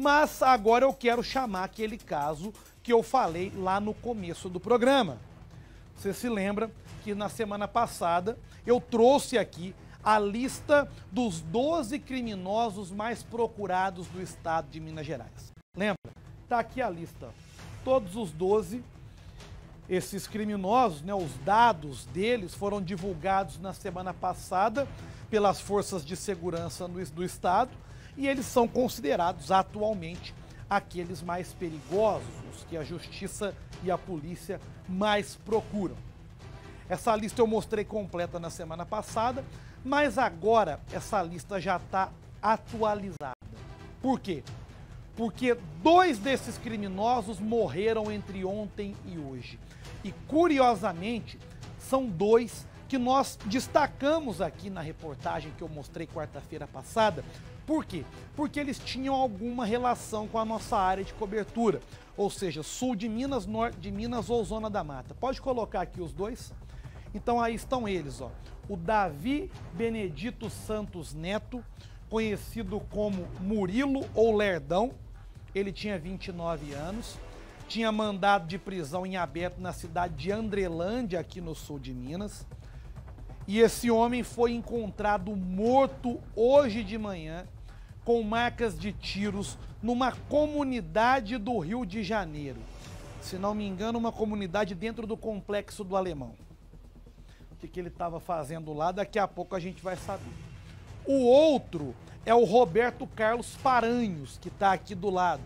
Mas agora eu quero chamar aquele caso que eu falei lá no começo do programa. Você se lembra que na semana passada eu trouxe aqui a lista dos 12 criminosos mais procurados do estado de Minas Gerais. Lembra? Tá aqui a lista. Todos os 12, esses criminosos, né, os dados deles foram divulgados na semana passada pelas forças de segurança do estado e eles são considerados atualmente aqueles mais perigosos, os que a justiça e a polícia mais procuram. Essa lista eu mostrei completa na semana passada, mas agora essa lista já está atualizada. Por quê? Porque 2 desses criminosos morreram entre ontem e hoje. E, curiosamente, são 2 que nós destacamos aqui na reportagem que eu mostrei quarta-feira passada. Por quê? Porque eles tinham alguma relação com a nossa área de cobertura, ou seja, sul de Minas, norte de Minas ou zona da mata. Pode colocar aqui os 2? Então aí estão eles, ó. O Davi Benedito Santos Neto, conhecido como Murilo ou Lerdão, ele tinha 29 anos, tinha mandado de prisão em aberto na cidade de Andrelândia, aqui no sul de Minas. E esse homem foi encontrado morto hoje de manhã com marcas de tiros numa comunidade do Rio de Janeiro. Se não me engano, uma comunidade dentro do Complexo do Alemão. O que ele estava fazendo lá, daqui a pouco a gente vai saber. O outro é o Roberto Carlos Paranhos, que está aqui do lado.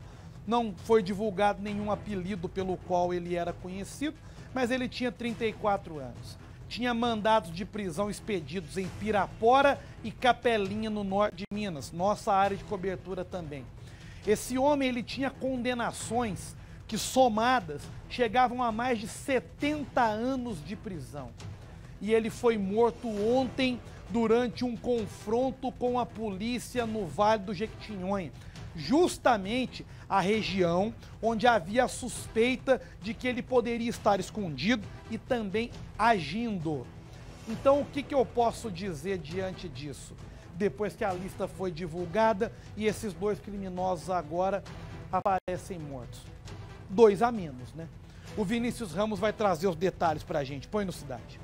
Não foi divulgado nenhum apelido pelo qual ele era conhecido, mas ele tinha 34 anos. Tinha mandados de prisão expedidos em Pirapora e Capelinha, no norte de Minas, nossa área de cobertura também. Esse homem, ele tinha condenações que, somadas, chegavam a mais de 70 anos de prisão. E ele foi morto ontem durante um confronto com a polícia no Vale do Jequitinhonha, justamente a região onde havia a suspeita de que ele poderia estar escondido e também agindo. Então, o que eu posso dizer diante disso? Depois que a lista foi divulgada e esses 2 criminosos agora aparecem mortos. 2 a menos, né? O Vinícius Ramos vai trazer os detalhes pra gente. Põe no Cidade.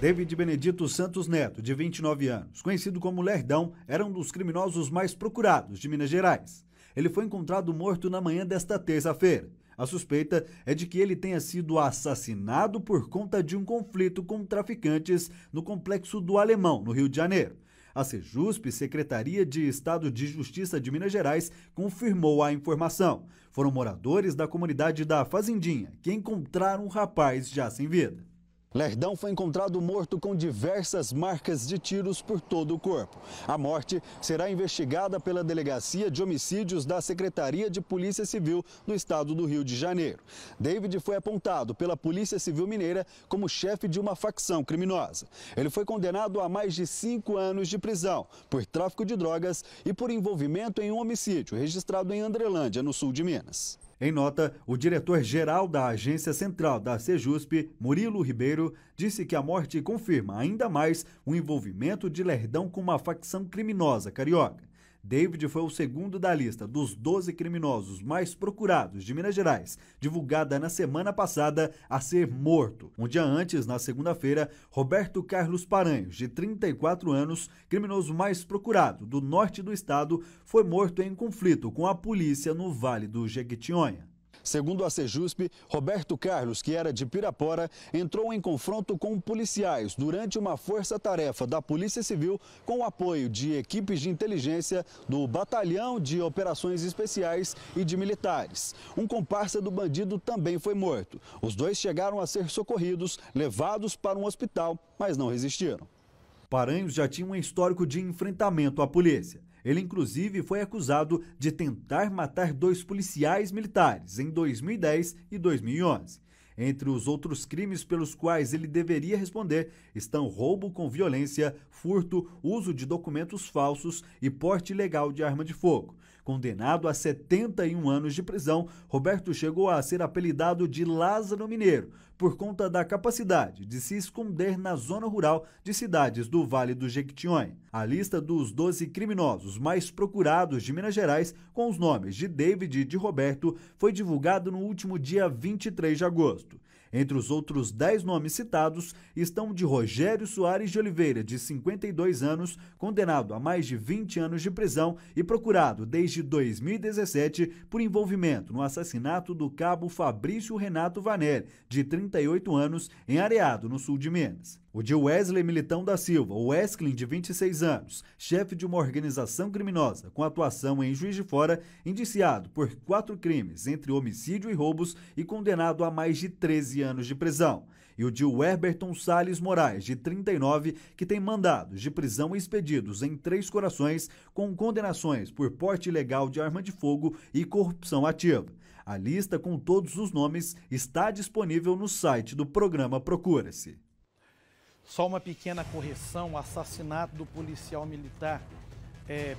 David Benedito Santos Neto, de 29 anos, conhecido como Lerdão, era um dos criminosos mais procurados de Minas Gerais. Ele foi encontrado morto na manhã desta terça-feira. A suspeita é de que ele tenha sido assassinado por conta de um conflito com traficantes no Complexo do Alemão, no Rio de Janeiro. A SEJUSP, Secretaria de Estado de Justiça de Minas Gerais, confirmou a informação. Foram moradores da comunidade da Fazendinha que encontraram o rapaz já sem vida. Lerdão foi encontrado morto com diversas marcas de tiros por todo o corpo. A morte será investigada pela Delegacia de Homicídios da Secretaria de Polícia Civil do estado do Rio de Janeiro. David foi apontado pela Polícia Civil Mineira como chefe de uma facção criminosa. Ele foi condenado a mais de 5 anos de prisão por tráfico de drogas e por envolvimento em um homicídio registrado em Andrelândia, no sul de Minas. Em nota, o diretor-geral da Agência Central da SEJUSP, Murilo Ribeiro, disse que a morte confirma ainda mais o envolvimento de Lerdão com uma facção criminosa carioca. David foi o segundo da lista dos 12 criminosos mais procurados de Minas Gerais, divulgada na semana passada, a ser morto. Um dia antes, na segunda-feira, Roberto Carlos Paranhos, de 34 anos, criminoso mais procurado do norte do estado, foi morto em conflito com a polícia no Vale do Jequitinhonha. Segundo a SEJUSP, Roberto Carlos, que era de Pirapora, entrou em confronto com policiais durante uma força-tarefa da Polícia Civil com o apoio de equipes de inteligência do Batalhão de Operações Especiais e de militares. Um comparsa do bandido também foi morto. Os 2 chegaram a ser socorridos, levados para um hospital, mas não resistiram. Paranhos já tinha um histórico de enfrentamento à polícia. Ele, inclusive, foi acusado de tentar matar 2 policiais militares em 2010 e 2011. Entre os outros crimes pelos quais ele deveria responder estão roubo com violência, furto, uso de documentos falsos e porte ilegal de arma de fogo. Condenado a 71 anos de prisão, Roberto chegou a ser apelidado de Lázaro Mineiro, por conta da capacidade de se esconder na zona rural de cidades do Vale do Jequitinhonha. A lista dos 12 criminosos mais procurados de Minas Gerais, com os nomes de David e de Roberto, foi divulgada no último dia 23 de agosto. Entre os outros 10 nomes citados estão de Rogério Soares de Oliveira, de 52 anos, condenado a mais de 20 anos de prisão e procurado desde 2017 por envolvimento no assassinato do cabo Fabrício Renato Vanelli, de 38 anos, em Areado, no sul de Minas. O de Wesley Militão da Silva, o Wesclin, de 26 anos, chefe de uma organização criminosa com atuação em Juiz de Fora, indiciado por 4 crimes, entre homicídio e roubos, e condenado a mais de 13 anos de prisão. E o de Gil Werberton Salles Moraes, de 39, que tem mandados de prisão expedidos em 3 Corações, com condenações por porte ilegal de arma de fogo e corrupção ativa. A lista com todos os nomes está disponível no site do programa Procura-se. Só uma pequena correção: o assassinato do policial militar,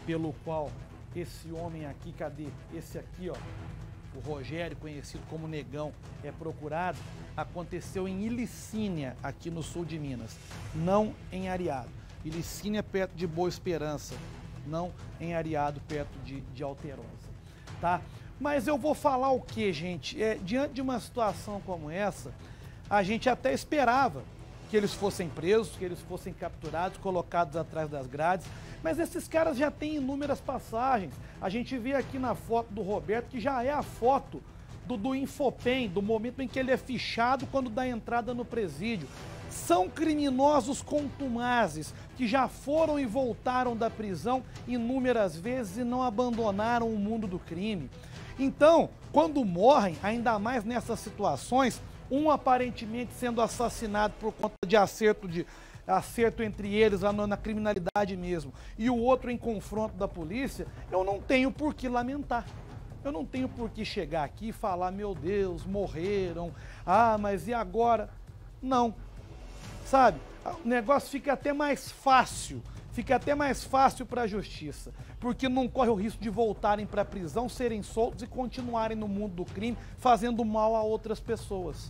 pelo qual esse homem aqui, cadê? Esse aqui, ó, o Rogério, conhecido como Negão, é procurado, aconteceu em Ilicínia, aqui no sul de Minas, não em Areado. Ilicínia, perto de Boa Esperança, não em Areado, perto de Alterosa, tá? Mas eu vou falar o que, gente? Diante de uma situação como essa, a gente até esperava que eles fossem presos, que eles fossem capturados, colocados atrás das grades, mas esses caras já têm inúmeras passagens. A gente vê aqui na foto do Roberto, que já é a foto do Infopen, do momento em que ele é fichado quando dá entrada no presídio. São criminosos contumazes, que já foram e voltaram da prisão inúmeras vezes e não abandonaram o mundo do crime. Então, quando morrem, ainda mais nessas situações, um aparentemente sendo assassinado por conta de acerto entre eles, na criminalidade mesmo, e o outro em confronto da polícia, eu não tenho por que lamentar. Eu não tenho por que chegar aqui e falar, meu Deus, morreram, ah, mas e agora? Não. Sabe, o negócio fica até mais fácil. Fica até mais fácil para a justiça, porque não corre o risco de voltarem para a prisão, serem soltos e continuarem no mundo do crime, fazendo mal a outras pessoas,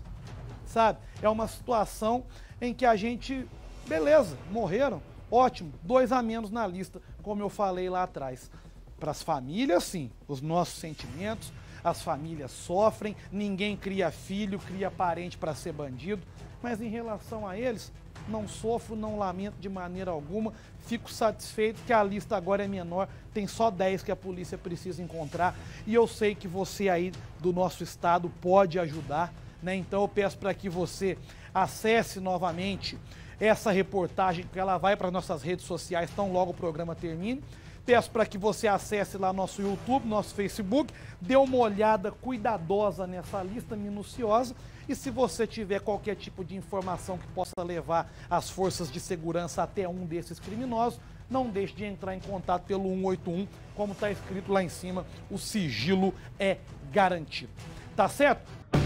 sabe? É uma situação em que a gente, beleza, morreram, ótimo, 2 a menos na lista, como eu falei lá atrás. Para as famílias, sim, os nossos sentimentos, as famílias sofrem, ninguém cria filho, cria parente para ser bandido, mas em relação a eles, não sofro, não lamento de maneira alguma, fico satisfeito que a lista agora é menor, tem só 10 que a polícia precisa encontrar, e eu sei que você aí do nosso estado pode ajudar, né? Então eu peço para que você acesse novamente essa reportagem, que ela vai para as nossas redes sociais tão logo o programa termine. Peço para que você acesse lá nosso YouTube, nosso Facebook, dê uma olhada cuidadosa nessa lista, minuciosa, e se você tiver qualquer tipo de informação que possa levar as forças de segurança até um desses criminosos, não deixe de entrar em contato pelo 181, como está escrito lá em cima, o sigilo é garantido. Tá certo?